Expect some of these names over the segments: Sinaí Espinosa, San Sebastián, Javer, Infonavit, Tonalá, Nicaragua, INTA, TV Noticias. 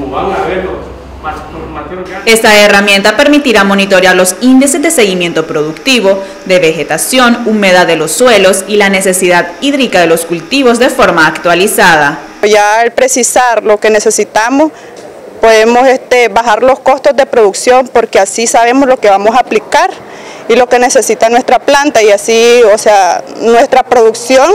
como van a ver los materiales orgánicos. Esta herramienta permitirá monitorear los índices de seguimiento productivo, de vegetación, humedad de los suelos y la necesidad hídrica de los cultivos de forma actualizada. Ya al precisar lo que necesitamos, podemos bajar los costos de producción, porque así sabemos lo que vamos a aplicar y lo que necesita nuestra planta, y así, o sea, nuestra producción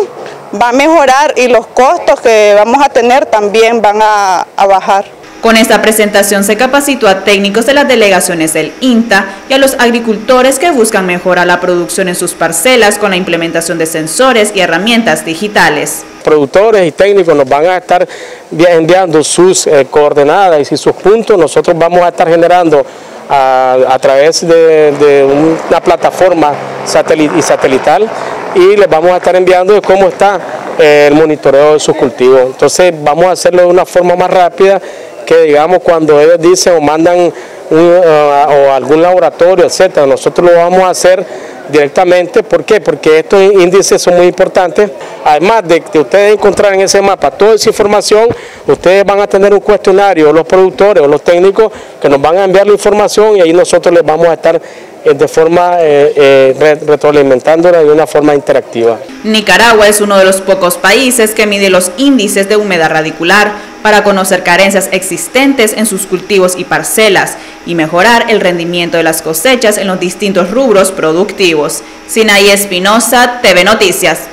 va a mejorar y los costos que vamos a tener también van a bajar. Con esta presentación se capacitó a técnicos de las delegaciones del INTA y a los agricultores que buscan mejorar la producción en sus parcelas con la implementación de sensores y herramientas digitales. Productores y técnicos nos van a estar enviando sus coordenadas y sus puntos. Nosotros vamos a estar generando a través de una plataforma satelital, y les vamos a estar enviando de cómo está el monitoreo de sus cultivos. Entonces vamos a hacerlo de una forma más rápida, que digamos cuando ellos dicen o mandan o algún laboratorio, etcétera, nosotros lo vamos a hacer directamente. ¿Por qué? Porque estos índices son muy importantes. Además de ustedes encontrar en ese mapa toda esa información, ustedes van a tener un cuestionario, los productores o los técnicos, que nos van a enviar la información, y ahí nosotros les vamos a estar de forma retroalimentándola de una forma interactiva. Nicaragua es uno de los pocos países que mide los índices de humedad radicular para conocer carencias existentes en sus cultivos y parcelas y mejorar el rendimiento de las cosechas en los distintos rubros productivos. Sinaí Espinosa, TV Noticias.